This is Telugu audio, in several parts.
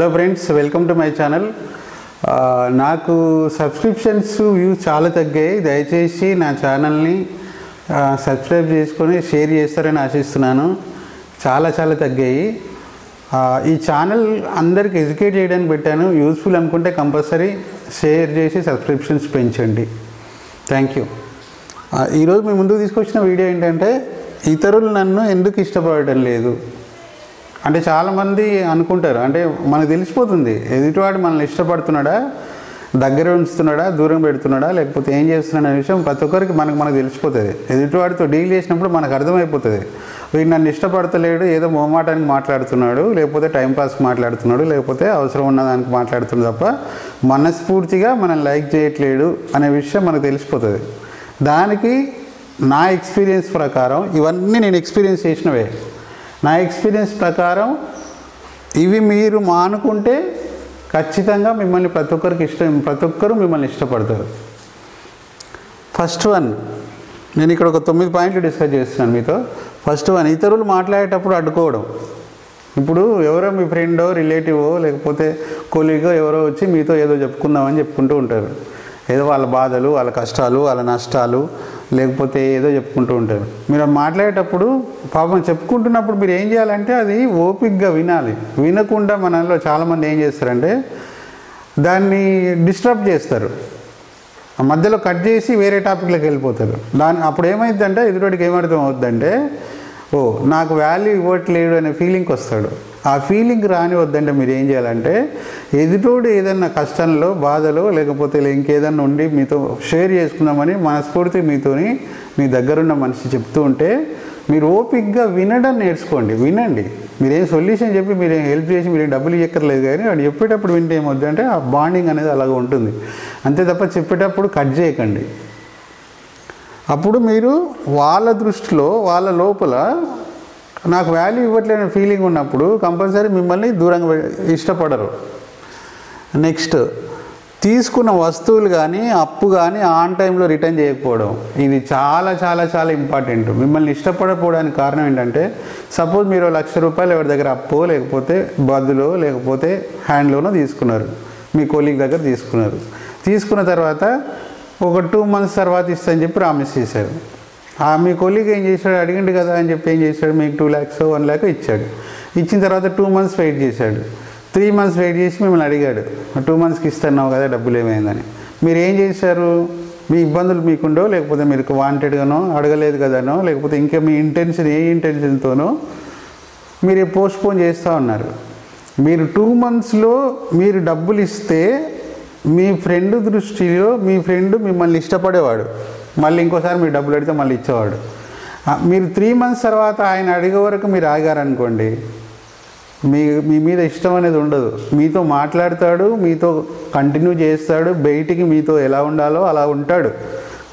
Hello friends welcome to my channel नाकु सब्सक्रिप्शन्स व्यूज चाला तग्गायि दयचेसि ना चैनल नि सब्सक्राइब चेसुकोनि शेर चेस्तारनि आशिस्तुन्नानु चाला चाला तग्गायि ई चैनल अंदरिकि एजुकेट चेयडानिकि पेट्टानु यूस्फुल अनुकुंटे कंपल्सरी शेर चेसि सब्सक्रिप्शन्स पेंचंडि थैंक यू ई रोजु मी मुंदुकु तीसुकोच्चिन वीडियो एंटंटे इतरुलु नन्नु एंदुकु इष्टपडटं लेदु అంటే చాలా మంది అనుకుంటారు అంటే మనకు తెలిసిపోతుంది ఎదుటివాడు మనల్ని ఇష్టపడుతున్నాడా దగ్గర ఉంచుతున్నాడా దూరం పెడుతున్నాడా లేకపోతే ఏం చేస్తున్నాడు అనే విషయం ప్రతి ఒక్కరికి మనకు తెలిసిపోతది ఎదుటివాడితో డీల్ చేసినప్పుడు మనకు అర్థమైపోతది వీడు నన్ను ఇష్టపడతలేడు ఏదో మోమాటానికి మాట్లాడుతున్నాడు లేకపోతే టైం పాస్ మాట్లాడుతున్నాడు లేకపోతే అవసరం ఉన్న దానికి మాట్లాడుతున్నాడు తప్ప మనస్ఫూర్తిగా మనల్ని లైక్ చేయట్లేడు అనే విషయం మనకు తెలిసిపోతది దానికి నా ఎక్స్‌పీరియన్స్ ప్రకారం ఇవన్నీ నేను ఎక్స్‌పీరియన్స్ చేసినవే నా ఎక్స్‌పీరియన్స్ ప్రకారం ఇవి మీరు మానుకుంటే ఖచ్చితంగా మిమ్మల్ని ప్రతి ఒక్కరు మిమ్మల్ని ఇష్టపడతారు ఫస్ట్ వన్ నేను ఇక్కడ ఒక 9 పాయింట్లు డిస్కస్ చేస్తున్నాను మీతో ఫస్ట్ వన్ ఇతరులు మాట్లాడేటప్పుడు అడ్డుకోవడం ఇప్పుడు ఎవరో మీ ఫ్రెండో రిలేటివో లేకపోతే కొలీగో ఎవరో వచ్చి మీతో ఏదో చెప్పుకుందామని చెప్పుకుంటూ ఉంటారు ఏదో వాళ్ళ బాధలు వాళ్ళ కష్టాలు వాళ్ళ నష్టాలు లేకపోతే ఏదో చెప్పుకుంటూ ఉంటారు మీరు మాట్లాడేటప్పుడు పాపం చెప్పుకుంటున్నప్పుడు మీరు ఏం చేయాలంటే అది ఓపికగా వినాలి వినకుండా మనలో చాలా మంది ఏం చేస్తారంటే దాన్ని డిస్టర్బ్ చేస్తారు ఆ మధ్యలో కట్ చేసి వేరే టాపిక్లోకి వెళ్ళిపోతారు దాని అప్పుడు ఏమైందంటే ఎదుటికి ఏమర్థం అవుతుందంటే ఓ నాకు వాల్యూ ఇవ్వట్లేదు అనే ఫీలింగ్ వస్తాడు ఆ ఫీలింగ్ రానివద్దంటే మీరు ఏం చేయాలంటే ఎదుటోడు ఏదైనా కష్టంలో బాధలో లేకపోతే ఇంకేదన్నా ఉండి మీతో షేర్ చేసుకుందామని మనస్ఫూర్తి మీతోని మీ దగ్గరున్న మనిషి చెప్తూ ఉంటే మీరు ఓపికగా వినడం నేర్చుకోండి వినండి మీరేం సొల్యూషన్ చెప్పి మీరేం హెల్ప్ చేసి మీరేం డబ్బులు ఇవ్వక్కర్లేదు కానీ వాడు చెప్పేటప్పుడు వింటే ఏమవుతుందంటే ఆ బాండింగ్ అనేది అలాగే ఉంటుంది అంతే తప్ప చెప్పేటప్పుడు కట్ చేయకండి అప్పుడు మీరు వాళ్ళ దృష్టిలో వాళ్ళ లోపల నాకు వాల్యూ ఇవ్వట్లేని ఫీలింగ్ ఉన్నప్పుడు కంపల్సరీ మిమ్మల్ని దూరంగా ఇష్టపడరు నెక్స్ట్ తీసుకున్న వస్తువులు కానీ అప్పు కానీ ఆన్ టైంలో రిటర్న్ చేయకపోవడం ఇది చాలా చాలా చాలా ఇంపార్టెంట్ మిమ్మల్ని ఇష్టపడకపోవడానికి కారణం ఏంటంటే సపోజ్ మీరు 1,00,000 రూపాయలు ఎవరి దగ్గర అప్పు లేకపోతే బదులో లేకపోతే హ్యాండ్ లోనో తీసుకున్నారు మీ కొలీగ్ దగ్గర తీసుకున్న తర్వాత ఒక 2 మంత్స్ తర్వాత ఇస్తా అని చెప్పి ప్రామిస్ చేశారు మీ కొలీగ్ ఏం చేశాడు అడిగిండు కదా అని చెప్పి ఏం చేశాడు మీకు 2,00,000 1,00,000 ఇచ్చాడు ఇచ్చిన తర్వాత 2 మంత్స్ వెయిట్ చేశాడు 3 మంత్స్ వెయిట్ చేసి మిమ్మల్ని అడిగాడు 2 మంత్స్కి ఇస్తున్నావు కదా డబ్బులు ఏమైందని మీరు ఏం చేశారు మీ ఇబ్బందులు మీకుండో లేకపోతే మీకు వాంటెడ్గానో అడగలేదు కదనో లేకపోతే ఇంకా మీ ఏ ఇంటెన్షన్తోనో మీరు పోస్ట్పోన్ చేస్తూ ఉన్నారు మీరు 2 మంత్స్లో మీరు డబ్బులు ఇస్తే మీ ఫ్రెండ్ దృష్టిలో మీ ఫ్రెండ్ మిమ్మల్ని ఇష్టపడేవాడు మళ్ళీ ఇంకోసారి మీరు డబ్బులు అడిగితే మళ్ళీ ఇచ్చేవాడు మీరు 3 మంత్స్ తర్వాత ఆయన అడిగే వరకు మీరు ఆగారనుకోండి మీ మీద ఇష్టం అనేది ఉండదు మీతో మాట్లాడతాడు మీతో కంటిన్యూ చేస్తాడు బయటికి మీతో ఎలా ఉండాలో అలా ఉంటాడు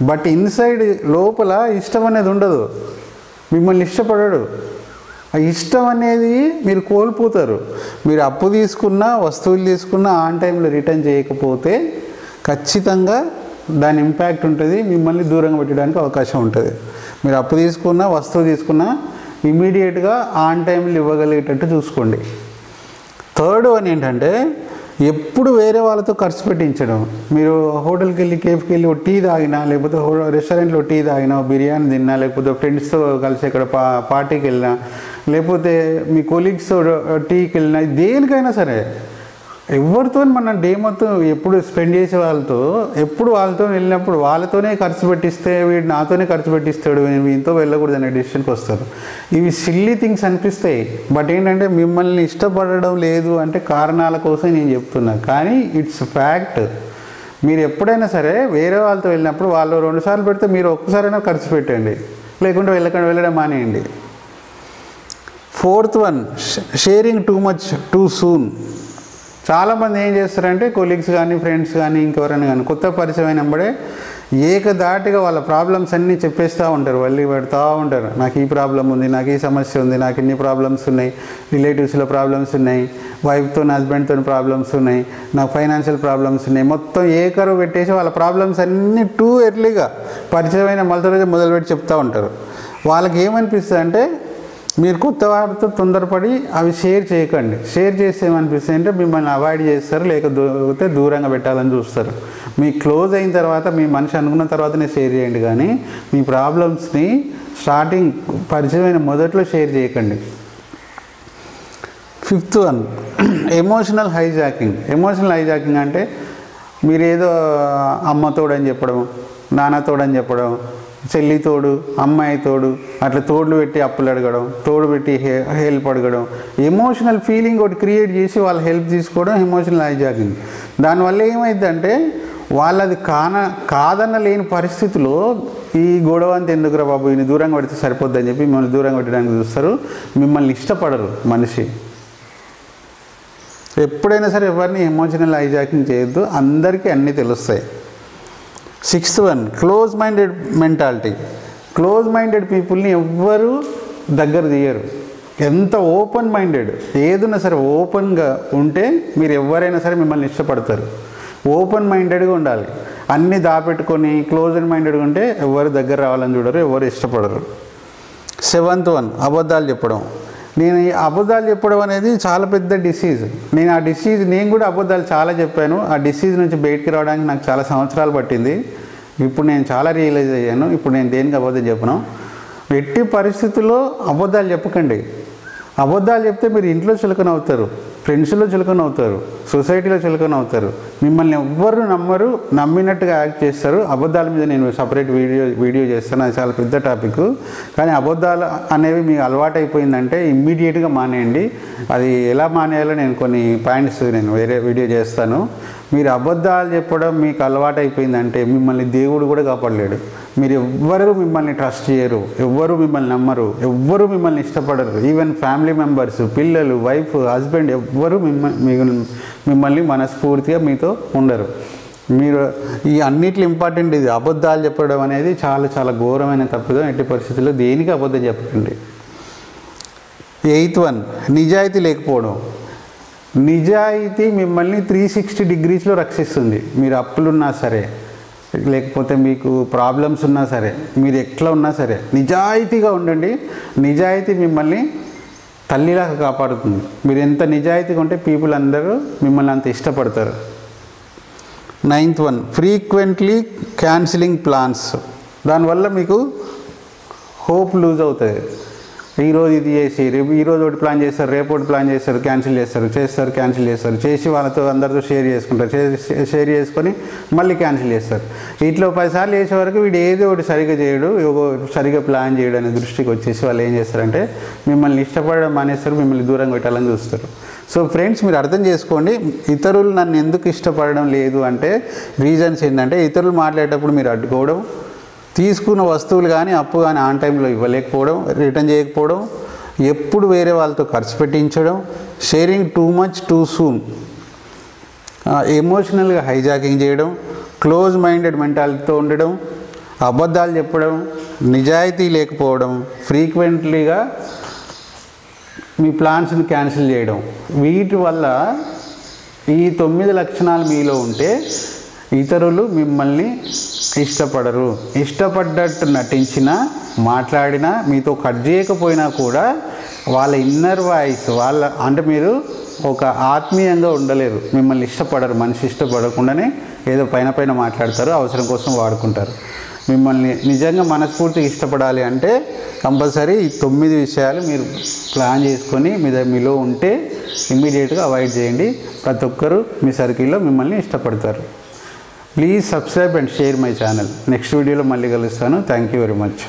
బట్ ఇన్సైడ్ లోపల ఇష్టం అనేది ఉండదు మిమ్మల్ని ఇష్టపడడు ఆ ఇష్టం అనేది మీరు కోల్పోతారు మీరు అప్పు తీసుకున్నా వస్తువులు తీసుకున్నా ఆన్ టైంలో రిటర్న్ చేయకపోతే ఖచ్చితంగా దాని ఇంపాక్ట్ ఉంటుంది మిమ్మల్ని దూరంగా పెట్టడానికి అవకాశం ఉంటుంది మీరు అప్పు తీసుకున్నా వస్తువు తీసుకున్నా ఇమీడియట్గా ఆన్ టైంలో ఇవ్వగలిగేటట్టు చూసుకోండి థర్డ్ వన్ ఏంటంటే ఎప్పుడు వేరే వాళ్ళతో ఖర్చు పెట్టించడం మీరు హోటల్కి వెళ్ళి కేఫ్కి వెళ్ళి టీ తాగినా లేకపోతే రెస్టారెంట్లో టీ తాగినా బిర్యానీ తిన్నా లేకపోతే ఫ్రెండ్స్తో కలిసి ఇక్కడ పార్టీకి వెళ్ళినా లేకపోతే మీ కొలీగ్స్తో టీకి వెళ్ళినా దేనికైనా సరే ఎవరితో మన డే మొత్తం ఎప్పుడు స్పెండ్ చేసే వాళ్ళతో ఎప్పుడు వాళ్ళతో వెళ్ళినప్పుడు వాళ్ళతోనే ఖర్చు పెట్టిస్తే వీడు నాతోనే ఖర్చు పెట్టిస్తాడు వీంతో వెళ్ళకూడదు అనే డెసిషన్కి వస్తారు ఇవి సిల్లీ థింగ్స్ అనిపిస్తాయి బట్ ఏంటంటే మిమ్మల్ని ఇష్టపడడం లేదు అంటే కారణాల కోసం నేను చెప్తున్నా కానీ ఇట్స్ ఫ్యాక్ట్ మీరు ఎప్పుడైనా సరే వేరే వాళ్ళతో వెళ్ళినప్పుడు వాళ్ళు 2 సార్లు పెడితే మీరు ఒక్కసారైనా ఖర్చు పెట్టండి లేకుంటే వెళ్ళడం మానేయండి fourth one sharing too much too soon చాలామంది ఏం చేస్తారంటే కొలీగ్స్ కానీ ఫ్రెండ్స్ కానీ ఇంకెవరైనా కానీ కొత్త పరిచయం అయినప్పుడే ఏకదాటిగా వాళ్ళ ప్రాబ్లమ్స్ అన్నీ చెప్పేస్తూ ఉంటారు వెళ్ళి పెడతా ఉంటారు నాకు ఈ ప్రాబ్లం ఉంది నాకు ఈ సమస్య ఉంది నాకు ఇన్ని ప్రాబ్లమ్స్ ఉన్నాయి రిలేటివ్స్లో ప్రాబ్లమ్స్ ఉన్నాయి వైఫ్తో హస్బెండ్తో ప్రాబ్లమ్స్ ఉన్నాయి నాకు ఫైనాన్షియల్ ప్రాబ్లమ్స్ ఉన్నాయి మొత్తం ఏ కరువు పెట్టేసి వాళ్ళ ప్రాబ్లమ్స్ అన్నీ టూ ఎర్లీగా పరిచయమైన మళ్ళీ రోజు మొదలుపెట్టి చెప్తూ ఉంటారు వాళ్ళకి ఏమనిపిస్తుంది అంటే మీరు కొత్త వారితో తొందరపడి అవి షేర్ చేయకండి. షేర్ చేసేమనిపిస్తుంటే మిమ్మల్ని అవాయిడ్ చేస్తారు, లేకపోతే దూరంగా పెట్టాలని చూస్తారు. మీ క్లోజ్ అయిన తర్వాత మీ మనిషి అనుకున్న తర్వాతనే షేర్ చేయండి, కానీ మీ ప్రాబ్లమ్స్ని స్టార్టింగ్ పరిచయమైన మొదట్లో షేర్ చేయకండి. Fifth one, emotional hijacking. Emotional hijacking అంటే మీరేదో అమ్మతోడని చెప్పడం, నాన్నతోడని చెప్పడం, చెల్లి తోడు, అమ్మాయి తోడు, అట్లా తోడులు పెట్టి అప్పులు అడగడం, తోడు పెట్టి హెల్ప్ అడగడం, ఎమోషనల్ ఫీలింగ్ ఒకటి క్రియేట్ చేసి వాళ్ళు హెల్ప్ తీసుకోవడం ఎమోషనల్ హైజాకింగ్. దానివల్ల ఏమైందంటే వాళ్ళది కాదన్న లేని పరిస్థితిలో ఈ గొడవ అంత ఎందుకురా బాబు ఈయన దూరంగా పెడితే సరిపోద్దని చెప్పి మిమ్మల్ని దూరంగా పెట్టడానికి చూస్తారు. మిమ్మల్ని ఇష్టపడరు మనిషి. ఎప్పుడైనా సరే ఎవరిని ఎమోషనల్ హైజాకింగ్ చేయొద్దు, అందరికీ అన్నీ తెలుస్తాయి. Sixth one, close minded mentality. Close minded పీపుల్ని ఎవ్వరూ దగ్గర తీయరు. ఎంత ఓపెన్ మైండెడ్ ఏదైనా సరే ఓపెన్గా ఉంటే మీరు ఎవరైనా సరే మిమ్మల్ని ఇష్టపడతారు. ఓపెన్ మైండెడ్గా ఉండాలి. అన్నీ దాపెట్టుకొని క్లోజ్డ్ మైండెడ్గా ఉంటే ఎవరు దగ్గర రావాలని చూడరు, ఎవరు ఇష్టపడరు. సెవెంత్ వన్, అబద్ధాలు చెప్పడం. నేను ఈ అబద్ధాలు చెప్పడం అనేది చాలా పెద్ద డిసీజ్. నేను కూడా అబద్ధాలు చాలా చెప్పాను. ఆ డిసీజ్ నుంచి బయటికి రావడానికి నాకు చాలా సంవత్సరాలు పట్టింది. ఇప్పుడు నేను చాలా రియలైజ్ అయ్యాను. ఇప్పుడు నేను దేనికి అబద్ధం చెప్పను. ఎట్టి పరిస్థితుల్లో అబద్ధాలు చెప్పకండి. అబద్ధాలు చెప్తే మీరు ఇంట్లో చులకన అవుతారు, ఫ్రెండ్స్లో చులకన అవుతారు, సొసైటీలో చులకన అవుతారు. మిమ్మల్ని ఎవ్వరు నమ్మరు, నమ్మినట్టుగా యాక్ట్ చేస్తారు. అబద్ధాల మీద నేను సపరేట్ వీడియో చేస్తాను, అది చాలా పెద్ద టాపిక్. కానీ అబద్ధాలు అనేవి మీకు అలవాటు అయిపోయిందంటే ఇమ్మీడియట్గా మానేయండి. అది ఎలా మానేయాలో నేను కొన్ని పాయింట్స్ నేను వేరే వీడియో చేస్తాను. మీరు అబద్ధాలు చెప్పడం మీకు అలవాటు అయిపోయిందంటే మిమ్మల్ని దేవుడు కూడా కాపాడలేడు. మీరు ఎవ్వరూ మిమ్మల్ని ట్రస్ట్ చేయరు, ఎవ్వరూ మిమ్మల్ని నమ్మరు, ఎవ్వరూ మిమ్మల్ని ఇష్టపడరు. ఈవెన్ ఫ్యామిలీ మెంబర్స్, పిల్లలు, వైఫ్, హస్బెండ్ ఎవ్వరూ మిమ్మల్ని మనస్ఫూర్తిగా మీతో ఉండరు. మీరు ఈ అన్నిట్లో ఇంపార్టెంట్ ఇది. అబద్ధాలు చెప్పడం అనేది చాలా చాలా ఘోరమైన తప్పుదం. ఎట్టి పరిస్థితుల్లో దేనికి అబద్ధం చెప్పకండి. ఎయిత్ వన్, నిజాయితీ లేకపోవడం. నిజాయితీ మిమ్మల్ని 360 degreesలో రక్షిస్తుంది. మీరు అప్పులున్నా సరే, లేకపోతే మీకు ప్రాబ్లమ్స్ ఉన్నా సరే, మీరు ఎట్లా ఉన్నా సరే నిజాయితీగా ఉండండి. నిజాయితీ మిమ్మల్ని తల్లిలాగా కాపాడుతుంది. మీరు ఎంత నిజాయితీగా ఉంటే పీపుల్ అందరూ మిమ్మల్ని అంత ఇష్టపడతారు. Ninth one, frequently cancelling plans. దానివల్ల మీకు హోప్ లూజ్ అవుతుంది. ఈరోజు ఇది చేసి రేపు, ఈరోజు ఒకటి ప్లాన్ చేస్తారు, రేపు ఒకటి ప్లాన్ చేస్తారు, క్యాన్సిల్ చేస్తారు, చేసి వాళ్ళతో అందరితో షేర్ చేసుకుంటారు, షేర్ చేసుకొని మళ్ళీ క్యాన్సిల్ చేస్తారు. ఇట్లా 10 సార్లు చేసే వరకు వీడు ఏదో ఒకటి సరిగ్గా చేయడు, సరిగ్గా ప్లాన్ చేయడం అనే దృష్టికి వచ్చేసి వాళ్ళు ఏం చేస్తారంటే మిమ్మల్ని ఇష్టపడడం మానేస్తారు, మిమ్మల్ని దూరంగా పెట్టాలని చూస్తారు. సో ఫ్రెండ్స్, మీరు అర్థం చేసుకోండి, ఇతరులు నన్ను ఎందుకు ఇష్టపడడం లేదు అంటే రీజన్స్ ఏంటంటే ఇతరులు మాట్లాడేటప్పుడు మీరు అడ్డుకోవడం, తీసుకున్న వస్తువులు కానీ అప్పు కానీ ఆన్ టైంలో ఇవ్వలేకపోవడం, రిటర్న్ చేయకపోవడం, ఎప్పుడు వేరే వాళ్ళతో ఖర్చు పెట్టించడం, sharing too much too soon, ఎమోషనల్గా హైజాకింగ్ చేయడం, క్లోజ్ మైండెడ్ మెంటాలిటీతో ఉండడం, అబద్ధాలు చెప్పడం, నిజాయితీ లేకపోవడం, ఫ్రీక్వెంట్లీగా మీ ప్లాన్స్ని క్యాన్సిల్ చేయడం. వీటి వల్ల ఈ 9 లక్షణాలు మీలో ఉంటే ఇతరులు మిమ్మల్ని ఇష్టపడరు. ఇష్టపడ్డట్టు నటించినా, మాట్లాడినా, మీతో కట్ చేయకపోయినా కూడా వాళ్ళ ఇన్నర్ వాయిస్ వాళ్ళ అంటే మీరు ఒక ఆత్మీయంగా ఉండలేరు. మిమ్మల్ని ఇష్టపడరు. మనిషి ఇష్టపడకుండానే ఏదో పైన మాట్లాడతారు, అవసరం కోసం వాడుకుంటారు. మిమ్మల్ని నిజంగా మనస్ఫూర్తిగా ఇష్టపడాలి అంటే కంపల్సరీ ఈ 9 విషయాలు మీరు ప్లాన్ చేసుకొని మీలో ఉంటే ఇమ్మీడియట్గా అవాయిడ్ చేయండి. ప్రతి ఒక్కరూ మీ సర్కిల్లో మిమ్మల్ని ఇష్టపడతారు. Please subscribe and share my channel. Next వీడియోలో మళ్ళీ కలుస్తాను. Thank you very much.